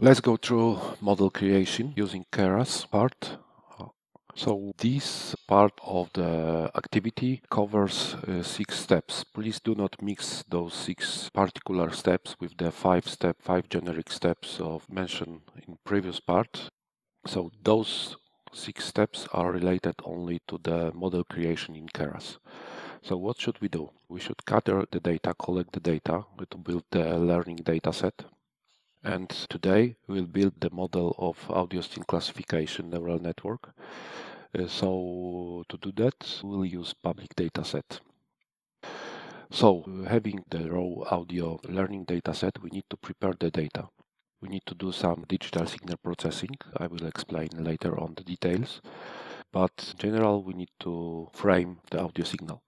Let's go through model creation using Keras part. So this part of the activity covers 6 steps. Please do not mix those 6 particular steps with the 5 generic steps of mentioned in previous part. So those 6 steps are related only to the model creation in Keras. So what should we do? We should gather the data, collect the data to build the learning data set. And today we'll build the model of Audio-Scene Classification Neural Network. So to do that, we'll use public dataset. So having the raw audio learning dataset, we need to prepare the data. We need to do some digital signal processing. I will explain later on the details. But in general, we need to frame the audio signal.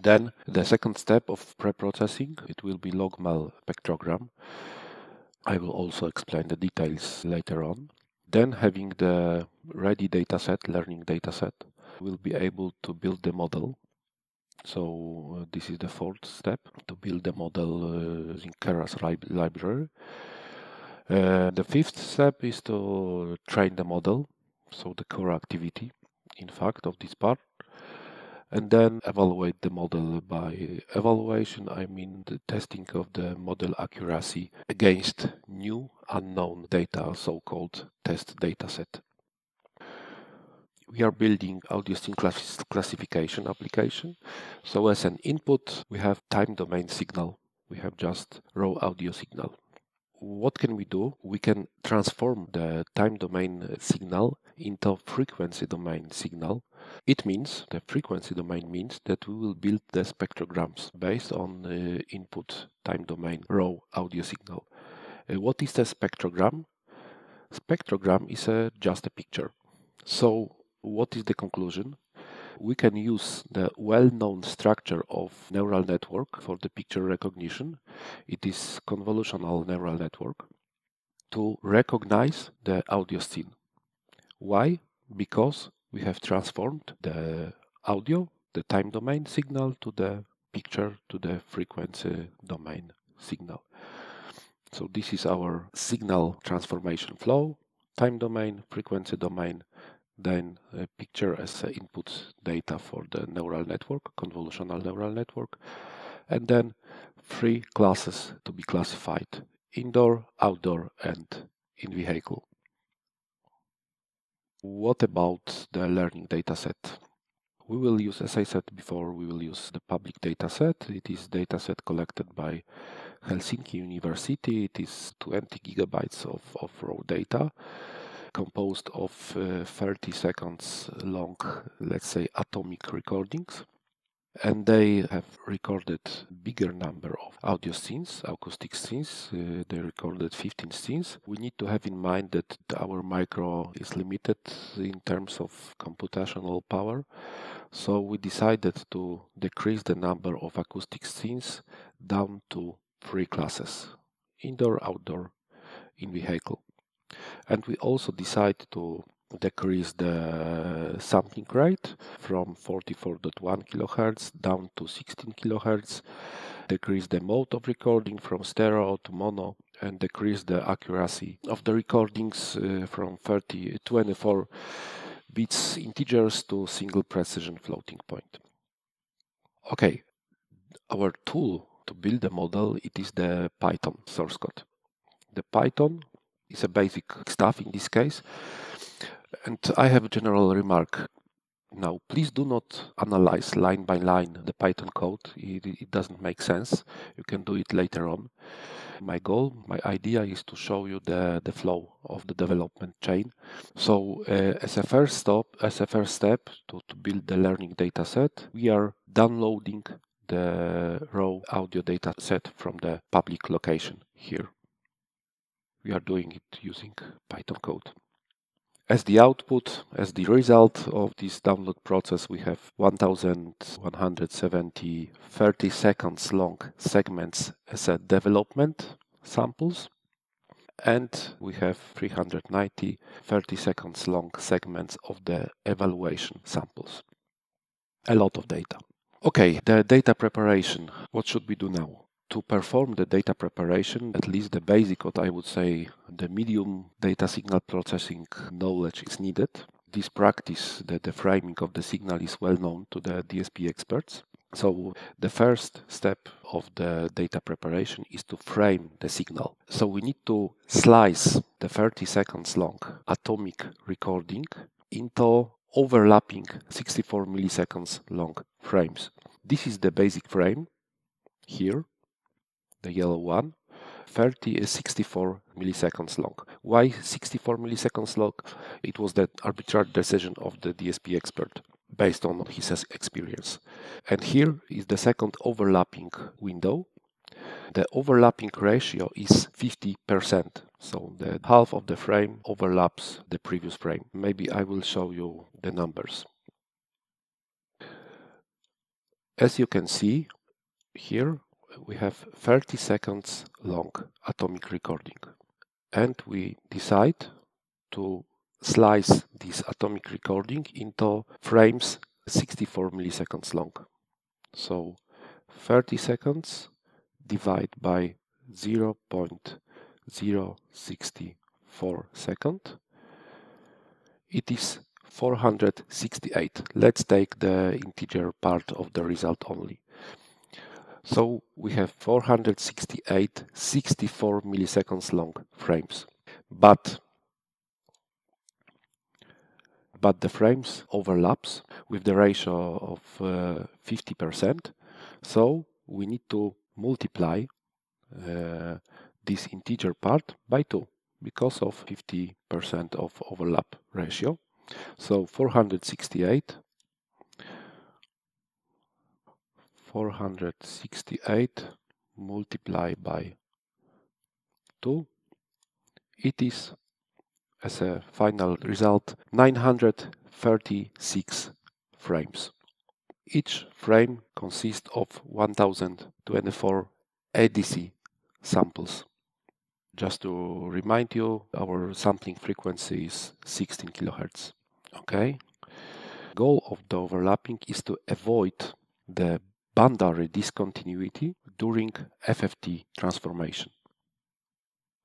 Then the second step of pre-processing, it will be log-mel spectrogram. I will also explain the details later on. Then having the ready dataset, learning dataset, we'll be able to build the model. So this is the fourth step, to build the model in Keras library. The fifth step is to train the model, so the core activity, in fact, of this part. And then evaluate the model. By evaluation, I mean the testing of the model accuracy against new unknown data, so-called test dataset. We are building Audio-Scene classification application. So as an input, we have time domain signal. We have just raw audio signal. What can we do? We can transform the time domain signal into frequency domain signal. It means, the frequency domain means that we will build the spectrograms based on the input time domain raw audio signal. What is the spectrogram? Spectrogram is just a picture. So what is the conclusion? We can use the well-known structure of neural network for the picture recognition. It is convolutional neural network to recognize the audio scene. Why? Because we have transformed the audio, the time domain signal, to the picture, to the frequency domain signal. So this is our signal transformation flow: time domain, frequency domain, then a picture as input data for the neural network, convolutional neural network, and then 3 classes to be classified: indoor, outdoor, and in-vehicle. What about the learning dataset? We will use, as I said before, we will use the public dataset. It is dataset collected by Helsinki University. It is 20 gigabytes of raw data, composed of 30 seconds long, let's say, atomic recordings. And they have recorded bigger number of audio scenes, acoustic scenes. They recorded 15 scenes. We need to have in mind that our micro is limited in terms of computational power. So we decided to decrease the number of acoustic scenes down to 3 classes: indoor, outdoor, in-vehicle. And we also decide to decrease the sampling rate from 44.1 kHz down to 16 kHz, decrease the mode of recording from stereo to mono, and decrease the accuracy of the recordings from 24 bits integers to single precision floating point. Okay, our tool to build the model, it is the Python source code. The Python is a basic stuff in this case. And I have a general remark. Now, please do not analyze line by line the Python code. It doesn't make sense. You can do it later on. My goal, my idea is to show you the flow of the development chain. So as a first step to build the learning data set, we are downloading the raw audio data set from the public location here. We are doing it using Python code. As the output, as the result of this download process, we have 1170 30 seconds long segments as a development samples, and we have 390 30 seconds long segments of the evaluation samples. A lot of data. Okay, the data preparation. What should we do now? to perform the data preparation, at least the basic, what I would say, the medium data signal processing knowledge is needed. This practice, the framing of the signal, is well known to the DSP experts. So the first step of the data preparation is to frame the signal. So we need to slice the 30 seconds long atomic recording into overlapping 64 milliseconds long frames. This is the basic frame here, the yellow one. 30 is 64 milliseconds long. Why 64 milliseconds long? It was the arbitrary decision of the DSP expert based on his experience. And here is the second overlapping window. The overlapping ratio is 50%. So the half of the frame overlaps the previous frame. Maybe I will show you the numbers. As you can see here, we have 30 seconds long atomic recording, and we decide to slice this atomic recording into frames 64 milliseconds long. So 30 seconds divided by 0.064 second, it is 468. Let's take the integer part of the result only. So we have 468 64 milliseconds long frames, but the frames overlaps with the ratio of 50%, so we need to multiply this integer part by 2 because of 50% of overlap ratio. So 468 multiplied by 2, it is, as a final result, 936 frames. Each frame consists of 1024 ADC samples. Just to remind you, our sampling frequency is 16 kHz. Okay. Goal of the overlapping is to avoid the boundary discontinuity during FFT transformation.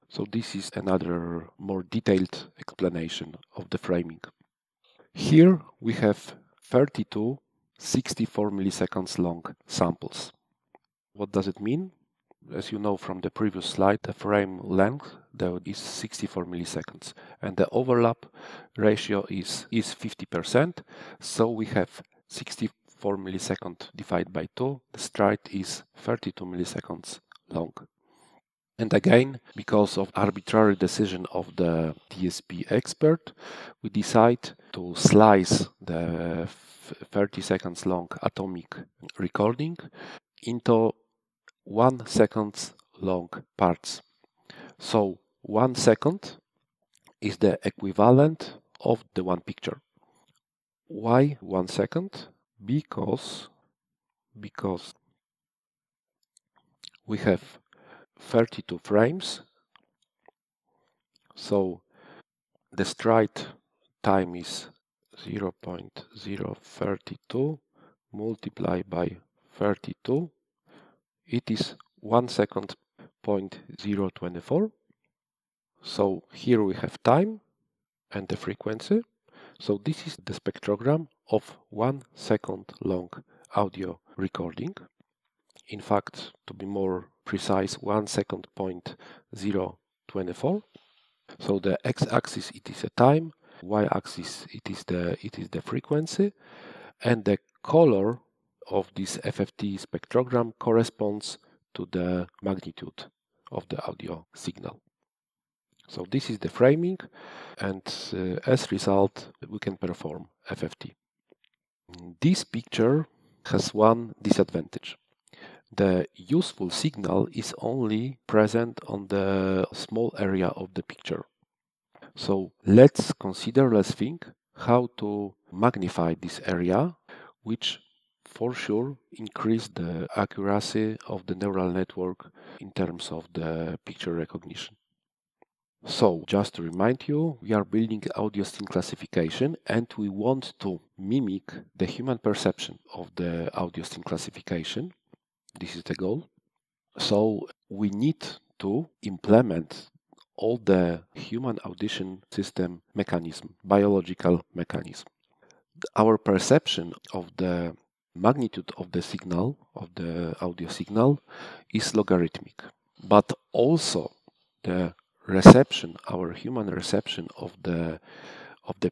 So this is another more detailed explanation of the framing. Here we have 32 64 milliseconds long samples. What does it mean? As you know from the previous slide, the frame length there is 64 milliseconds and the overlap ratio is 50%, so we have 64 milliseconds divided by 2, the stride is 32 milliseconds long. And again, because of arbitrary decision of the DSP expert, we decide to slice the 30 seconds long atomic recording into 1 second long parts. So 1 second is the equivalent of the one picture. Why 1 second? Because we have 32 frames, so the stride time is 0.032 multiplied by 32, it is 1 second 0.024. So here we have time and the frequency. So this is the spectrogram of 1 second long audio recording. In fact, to be more precise, 1 second 0.024. So the x-axis it is a time, y-axis it is the frequency, and the color of this FFT spectrogram corresponds to the magnitude of the audio signal. So this is the framing, and as result we can perform FFT. This picture has one disadvantage. The useful signal is only present on the small area of the picture. So let's think how to magnify this area, which for sure increases the accuracy of the neural network in terms of the picture recognition. So just to remind you, we are building audio scene classification and we want to mimic the human perception of the audio scene classification. This is the goal. So we need to implement all the human audition system mechanism, biological mechanism. Our perception of the magnitude of the signal, of the audio signal, is logarithmic. But also the reception, our human reception of the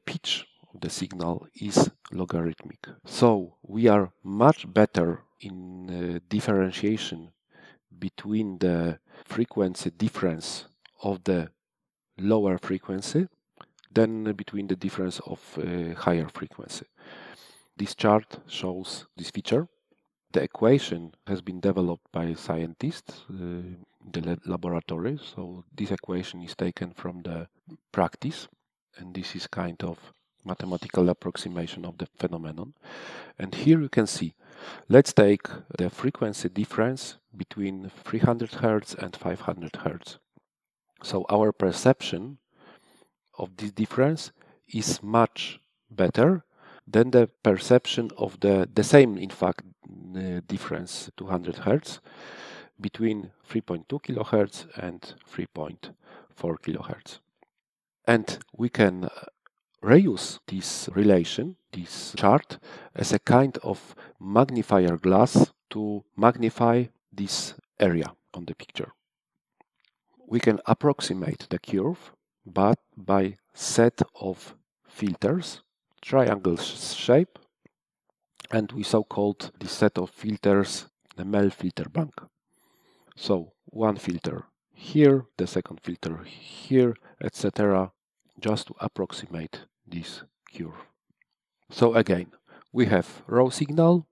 pitch of the signal is logarithmic. So we are much better in differentiation between the frequency difference of the lower frequency than between the difference of higher frequency. This chart shows this feature. The equation has been developed by scientists in the laboratory. So this equation is taken from the practice, and this is kind of mathematical approximation of the phenomenon. And here you can see, let's take the frequency difference between 300 Hz and 500 Hz. So our perception of this difference is much better than the perception of the same, in fact, difference 200 Hz between 3.2 kHz and 3.4 kHz. And we can reuse this relation, this chart, as a kind of magnifier glass to magnify this area on the picture. We can approximate the curve, but by set of filters, triangle shape, and we so called this set of filters the Mel filter bank. So one filter here, the second filter here, etc., just to approximate this curve. So again, we have raw signal,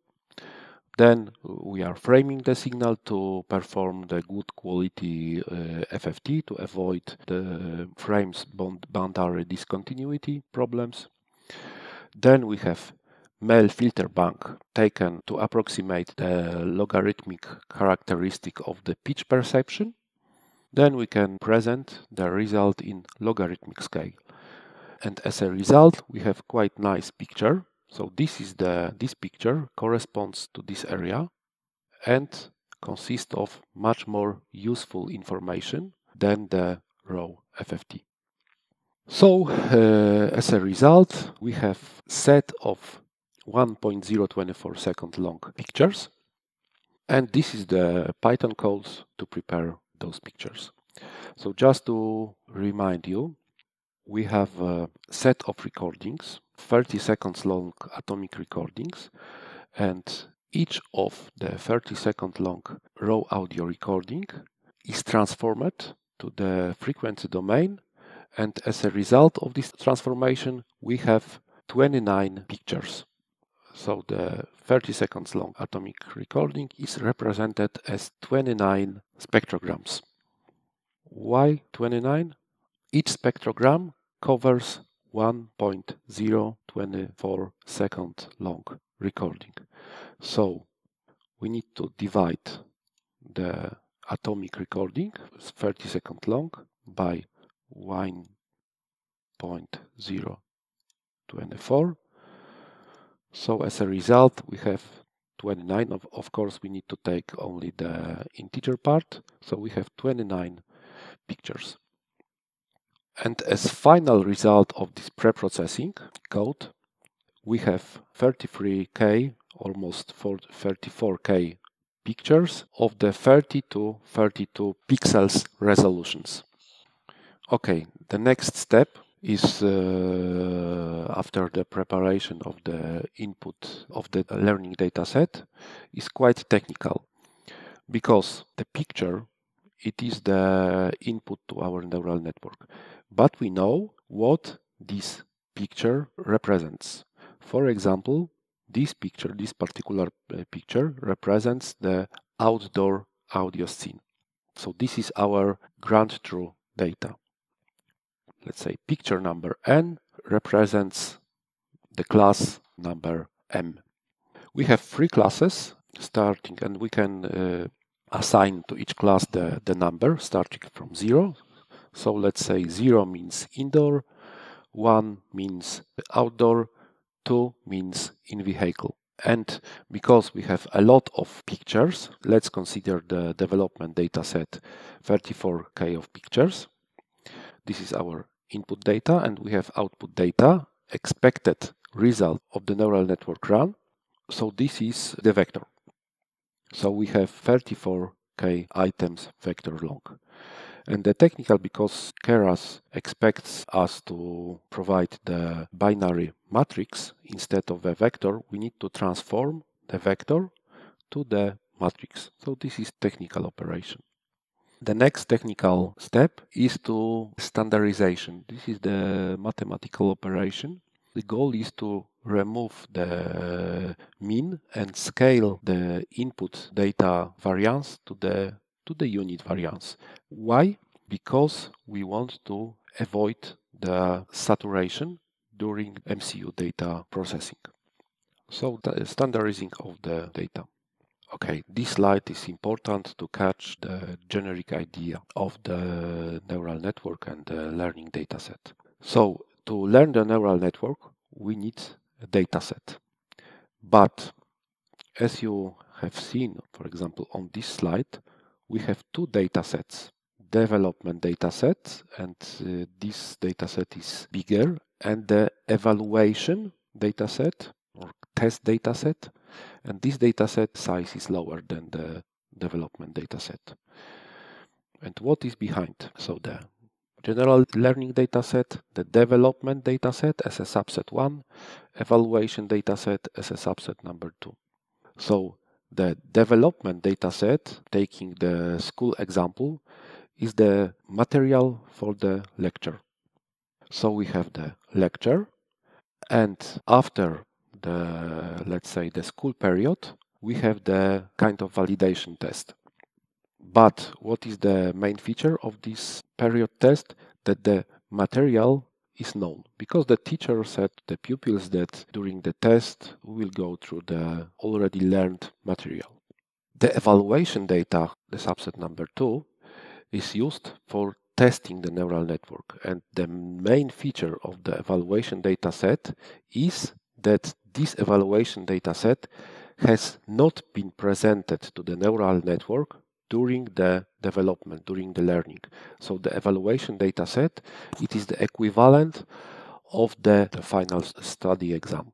then we are framing the signal to perform the good quality FFT to avoid the frames boundary discontinuity problems. Then we have Mel filter bank taken to approximate the logarithmic characteristic of the pitch perception. Then we can present the result in logarithmic scale. And as a result, we have quite nice picture. So this picture corresponds to this area and consists of much more useful information than the raw FFT. So as a result, we have set of 1.024 second long pictures, and this is the Python code to prepare those pictures. So just to remind you, we have a set of recordings, 30 seconds long atomic recordings, and each of the 30 second long raw audio recording is transformed to the frequency domain, and as a result of this transformation we have 29 pictures. So the 30 seconds long atomic recording is represented as 29 spectrograms. Why 29? Each spectrogram covers 1.024 second long recording. So we need to divide the atomic recording, 30 second long, by 1.024. So as a result, we have 29. Of course, we need to take only the integer part. So we have 29 pictures. And as final result of this pre-processing code, we have 33K, almost 34K pictures of the 30 to 32 pixels resolutions. Okay, the next step is after the preparation of the input of the learning dataset is quite technical, because the picture, it is the input to our neural network, but we know what this picture represents. For example, this particular picture represents the outdoor audio scene. So this is our ground truth data. Let's say picture number n represents the class number m. We have three classes starting, and we can assign to each class the number starting from 0. So let's say 0 means indoor, 1 means outdoor, 2 means in vehicle. And because we have a lot of pictures, let's consider the development data set 34K of pictures. This is our input data, and we have output data, expected result of the neural network run. So this is the vector. So we have 34K items vector long. And the technical, because Keras expects us to provide the binary matrix instead of a vector, we need to transform the vector to the matrix. So this is technical operation. The next technical step is to standardization. This is the mathematical operation. The goal is to remove the mean and scale the input data variance to the unit variance. Why? Because we want to avoid the saturation during MCU data processing. So the standardizing of the data. Okay, this slide is important to catch the generic idea of the neural network and the learning dataset. So to learn the neural network, we need a dataset. But as you have seen, for example, on this slide, we have two datasets, development dataset, and this dataset is bigger, and the evaluation dataset or test dataset, and this dataset size is lower than the development dataset. And what is behind? So the general learning dataset, the development dataset as a subset 1, evaluation dataset as a subset number 2. So the development dataset, taking the school example, is the material for the lecture. So we have the lecture, and after the, let's say, the school period, we have the kind of validation test. But what is the main feature of this period test? That the material is known, because the teacher said to the pupils that during the test we will go through the already learned material. The evaluation data, the subset number 2, is used for testing the neural network, and the main feature of the evaluation data set is that this evaluation data set has not been presented to the neural network during the development, during the learning. So the evaluation data set, it is the equivalent of the final study exam,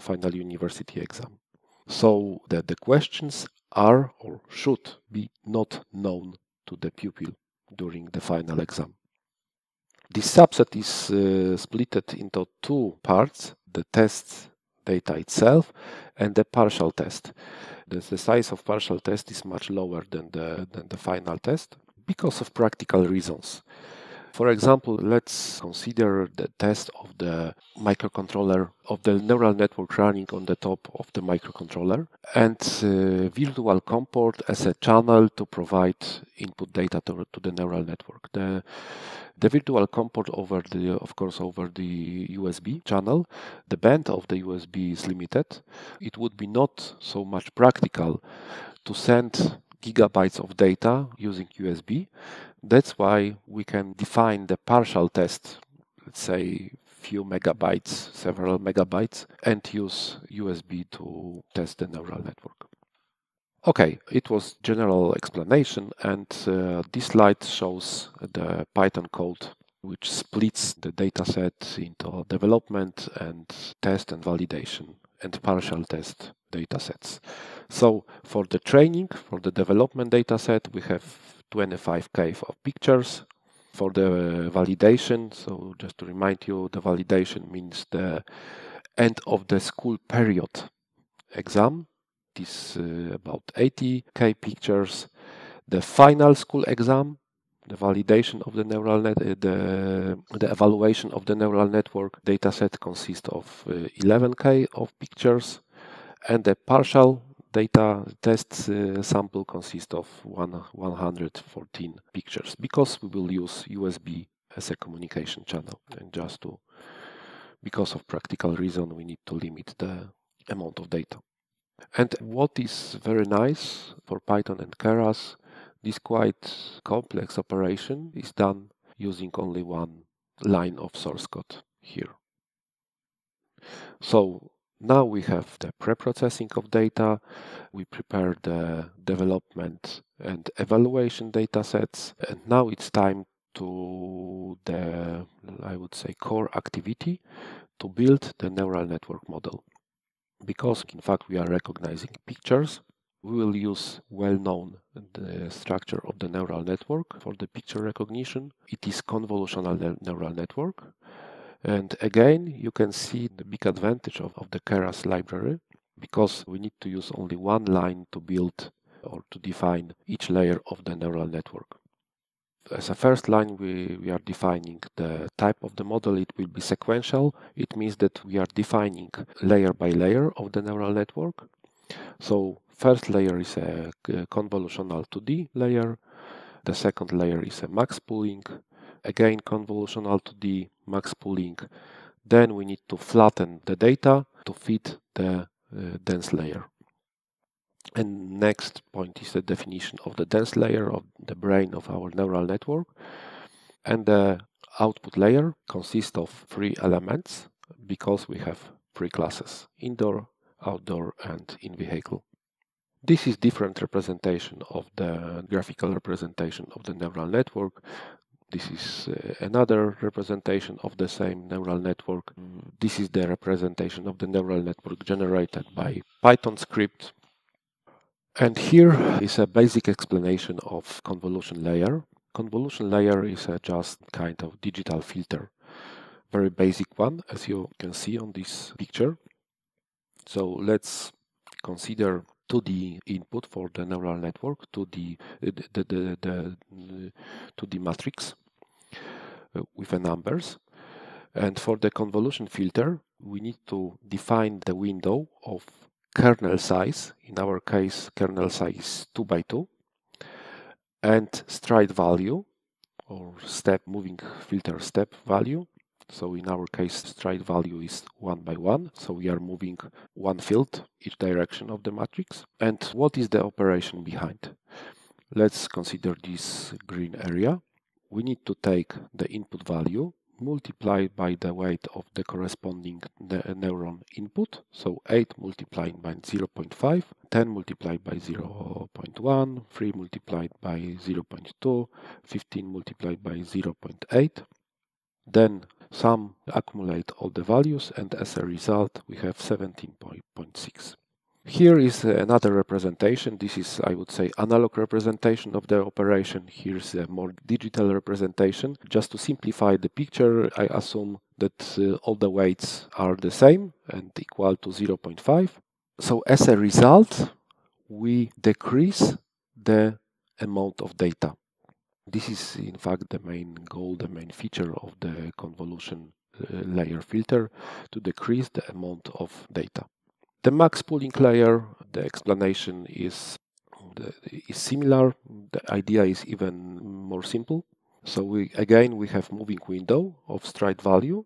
final university exam. So that the questions are or should be not known to the pupil during the final exam. This subset is split into two parts, the test data itself and the partial test. The size of partial test is much lower than the final test because of practical reasons. For example, let's consider the test of the microcontroller, of the neural network running on the top of the microcontroller, and virtual comport as a channel to provide input data to the neural network. The virtual comport over the USB channel, the band of the USB is limited. It would be not so much practical to send gigabytes of data using USB. That's why we can define the partial test, let's say few megabytes, several megabytes, and use USB to test the neural network. Okay, it was general explanation, and this slide shows the Python code which splits the dataset into development and test and validation and partial test datasets. So for the training, for the development dataset, we have 25K of pictures. For the validation, so just to remind you, the validation means the end of the school period exam. This is about 80K pictures. The final school exam, the validation of the neural net, the evaluation of the neural network dataset consists of 11K of pictures, and the partial data test sample consists of 114 pictures, because we will use USB as a communication channel, and just to, because of practical reason, we need to limit the amount of data. And what is very nice for Python and Keras, this quite complex operation is done using only one line of source code here. So Now we have the pre-processing of data, we prepare the development and evaluation data sets, and now it's time to the, I would say, core activity to build the neural network model. Because in fact we are recognizing pictures, we will use well-known the structure of the neural network for the picture recognition. It is convolutional neural network. And again, you can see the big advantage of the Keras library, because we need to use only one line to build or to define each layer of the neural network. As a first line, we are defining the type of the model. It will be sequential. It means that we are defining layer by layer of the neural network. So first layer is a convolutional 2D layer. The second layer is a max pooling. Again, convolutional 2D, max pooling. Then we need to flatten the data to fit the dense layer. And next point is the definition of the dense layer of the brain of our neural network. And the output layer consists of three elements because we have three classes: indoor, outdoor, and in-vehicle. This is different representation of the graphical representation of the neural network. This is another representation of the same neural network. This is the representation of the neural network generated by Python script. And here is a basic explanation of convolution layer. Convolution layer is just kind of digital filter. Very basic one, as you can see on this picture. So let's consider 2D input for the neural network, 2D matrix with the numbers. And for the convolution filter, we need to define the window of kernel size. In our case, kernel size 2 by 2, and stride value or step moving filter step value. So in our case, stride value is 1 by 1. So we are moving one field each direction of the matrix. And what is the operation behind? Let's consider this green area. We need to take the input value multiplied by the weight of the corresponding neuron input. So 8 multiplied by 0.5, 10 multiplied by 0.1, 3 multiplied by 0.2, 15 multiplied by 0.8. Then sum, accumulate all the values, and as a result we have 17.6. Here is another representation. This is, I would say, analog representation of the operation. Here's a more digital representation. Just to simplify the picture, I assume that all the weights are the same and equal to 0.5. So as a result, we decrease the amount of data. This is in fact the main goal, the main feature of the convolution layer filter, to decrease the amount of data. The max pooling layer, the explanation is similar. The idea is even more simple. So we have moving window of stride value,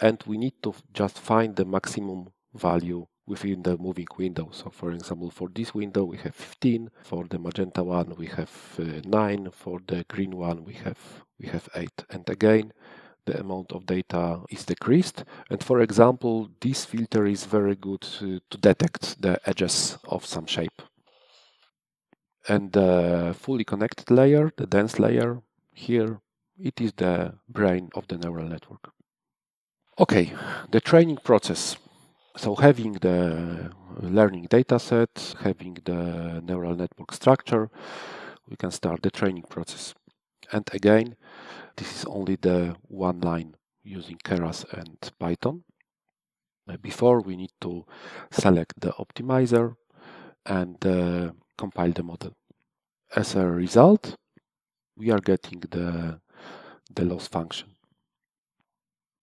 and we need to just find the maximum value within the moving window. So for example, for this window we have 15, for the magenta one we have 9, for the green one we have 8. And again, the amount of data is decreased. And for example, this filter is very good to detect the edges of some shape. And the fully connected layer, the dense layer, here it is the brain of the neural network. Okay, the training process. So having the learning data set, having the neural network structure, we can start the training process. And again, this is only the one line using Keras and Python. Before, we need to select the optimizer and compile the model. As a result, we are getting the loss function.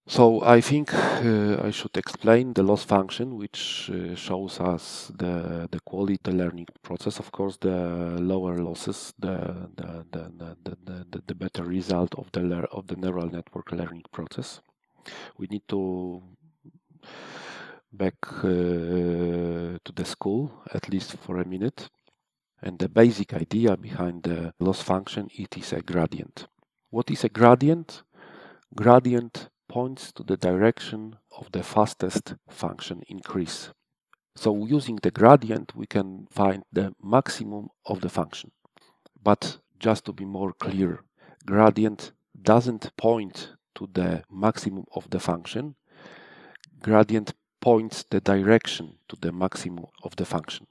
So I think I should explain the loss function, which shows us the quality, the learning process. Of course, the lower losses, the better result of the neural network learning process. We need to back to the school, at least for a minute. And the basic idea behind the loss function, it is a gradient. What is a gradient? Gradient points to the direction of the fastest function increase. So using the gradient, we can find the maximum of the function. But just to be more clear, gradient doesn't point to the maximum of the function. Gradient points the direction to the maximum of the function.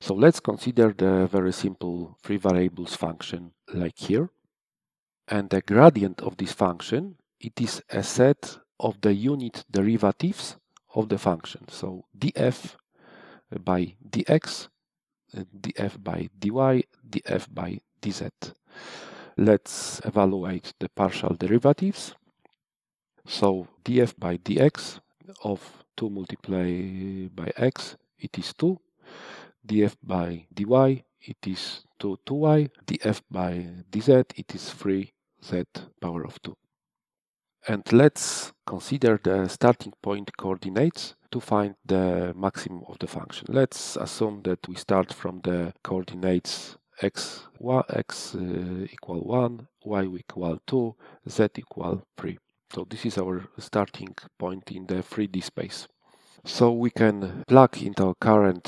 So let's consider the very simple three variables function like here. And the gradient of this function, it is a set of the unit derivatives of the function. So df by dx, df by dy, df by dz. Let's evaluate the partial derivatives. So df by dx of 2 multiplied by x, it is 2. Df by dy, it is 2y. Df by dz, it is 3z power of 2. And let's consider the starting point coordinates to find the maximum of the function. Let's assume that we start from the coordinates x equal 1, y equal 2, z equal 3. So this is our starting point in the 3D space. So we can plug in our current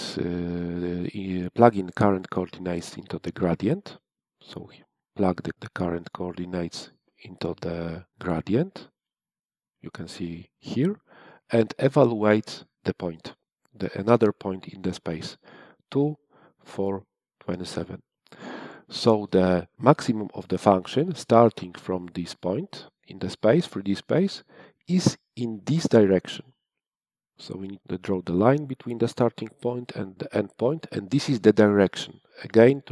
coordinates into the gradient. So we plug the current coordinates into the gradient, you can see here, and evaluate the point, another point in the space, 2, 4, 27. So the maximum of the function starting from this point in the space, 3D space, is in this direction. So we need to draw the line between the starting point and the end point, and this is the direction. Again,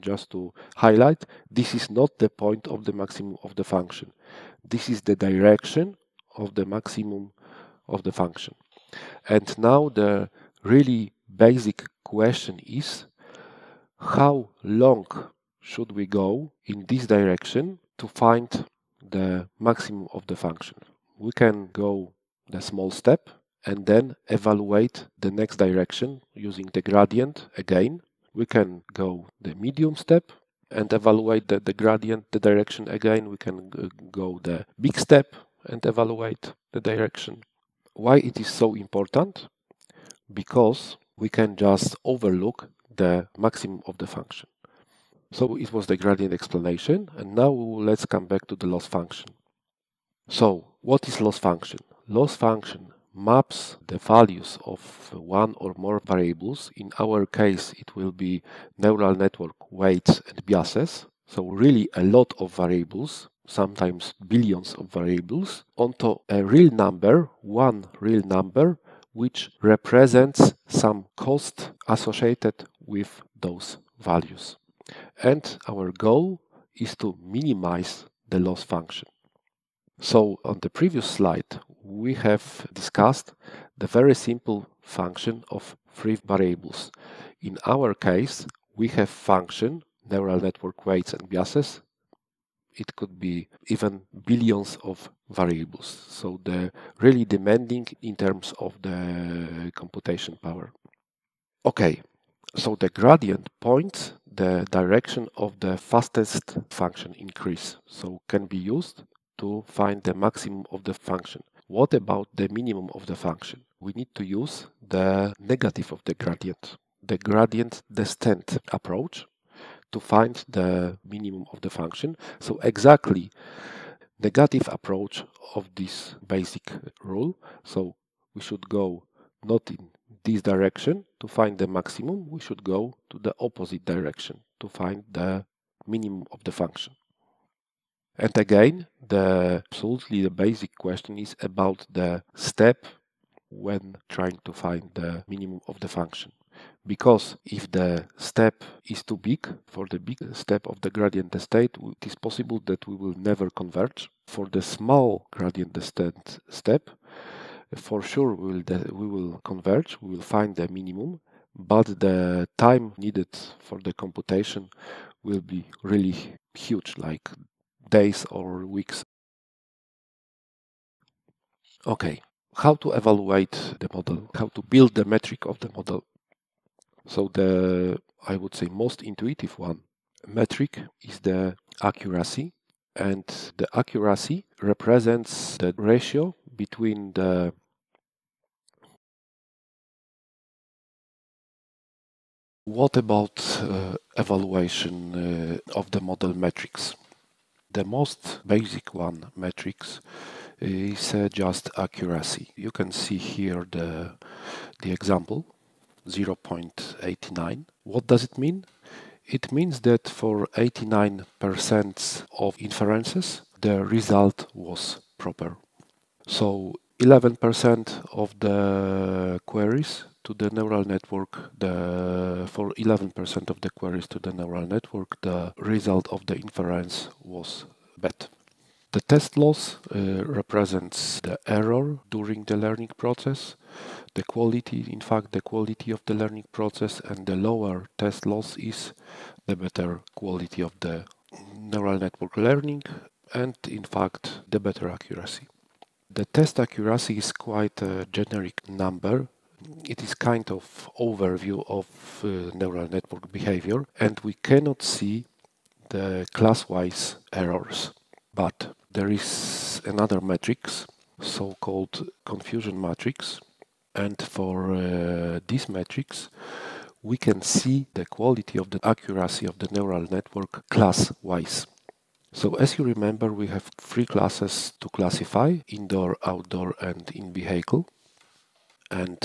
just to highlight, this is not the point of the maximum of the function. This is the direction of the maximum of the function. And now the really basic question is, how long should we go in this direction to find the maximum of the function? We can go the small step, and then evaluate the next direction using the gradient again. We can go the medium step and evaluate the gradient, the direction again. We can go the big step and evaluate the direction. Why it is so important? Because we can just overlook the maximum of the function. So it was the gradient explanation, and now let's come back to the loss function. So what is loss function? Loss function maps the values of one or more variables. In our case, it will be neural network weights and biases. So really a lot of variables, sometimes billions of variables, onto a real number, one real number, which represents some cost associated with those values. And our goal is to minimize the loss function. So on the previous slide, we have discussed the very simple function of three variables. In our case, we have function, neural network weights and biases. It could be even billions of variables. So they're really demanding in terms of the computation power. Okay, so the gradient points the direction of the fastest function increase. So can be used to find the maximum of the function. What about the minimum of the function? We need to use the negative of the gradient descent approach to find the minimum of the function. So exactly negative approach of this basic rule. So we should go not in this direction to find the maximum, we should go to the opposite direction to find the minimum of the function. And again, absolutely the basic question is about the step when trying to find the minimum of the function. Because if the step is too big, for the big step of the gradient descent, it is possible that we will never converge. For the small gradient descent step, for sure we will converge, we will find the minimum, but the time needed for the computation will be really huge, like days or weeks. Okay, how to evaluate the model, how to build the metric of the model. So I would say, most intuitive one metric is the accuracy and the accuracy represents the ratio between the What about evaluation of the model metrics? The most basic one, metrics, is just accuracy. You can see here the example, 0.89. What does it mean? It means that for 89% of inferences, the result was proper. So 11% of the queries to the neural network, for 11% of the queries to the neural network, the result of the inference was bad. The test loss represents the error during the learning process, the quality, in fact, the quality of the learning process, and the lower test loss is the better quality of the neural network learning and, in fact, the better accuracy. The test accuracy is quite a generic number. It is kind of overview of neural network behavior, and we cannot see the class-wise errors. But there is another matrix, so-called confusion matrix, and for this matrix we can see the quality of the accuracy of the neural network class-wise. So as you remember, we have three classes to classify: indoor, outdoor, and in-vehicle. And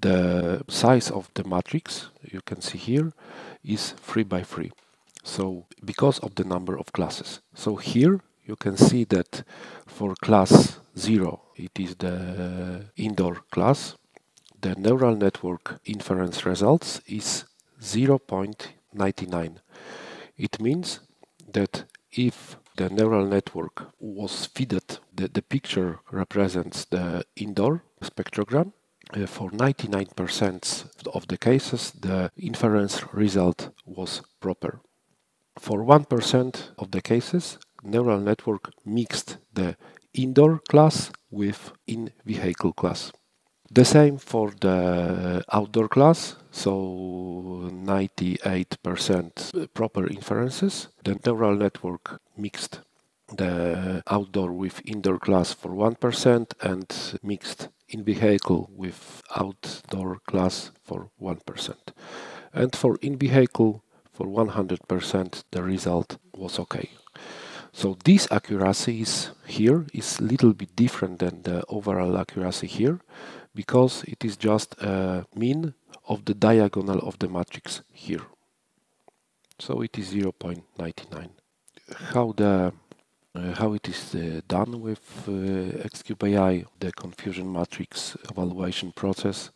the size of the matrix, you can see here, is 3 by 3. So because of the number of classes. So here you can see that for class 0, it is the indoor class. The neural network inference results is 0.99. It means that if the neural network was fitted, the picture represents the indoor spectrogram. For 99% of the cases, the inference result was proper. For 1% of the cases, neural network mixed the indoor class with in-vehicle class. The same for the outdoor class, so 98% proper inferences. The neural network mixed the outdoor with indoor class for 1% and mixed in-vehicle with outdoor class for 1%. And for in-vehicle, for 100%, the result was okay. So this accuracy is here is a little bit different than the overall accuracy here, because it is just a mean of the diagonal of the matrix here. So it is 0.99. How it is done with X-Cube-AI, the confusion matrix evaluation process.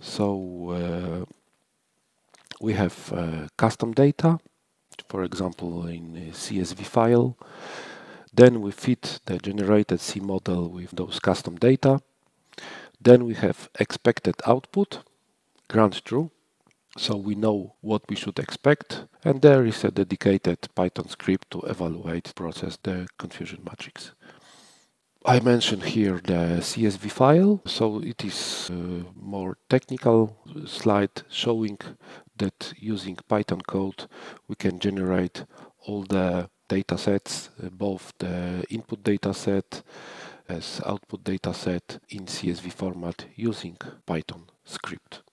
So we have custom data, for example, in a CSV file. Then we fit the generated C model with those custom data. Then we have expected output, ground true, so we know what we should expect. And there is a dedicated Python script to evaluate, process the confusion matrix. I mentioned here the CSV file, so it is a more technical slide showing that using Python code we can generate all the data sets, both the input data set as output data set in CSV format using Python script.